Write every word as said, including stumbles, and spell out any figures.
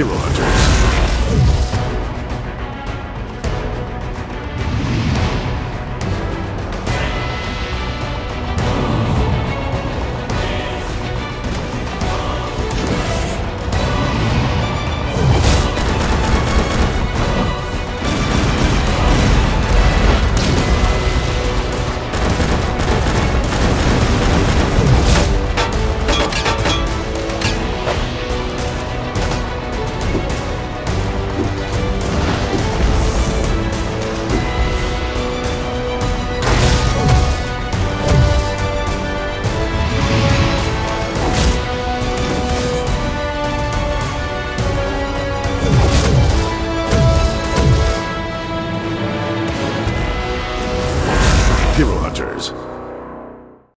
Hero Hunters.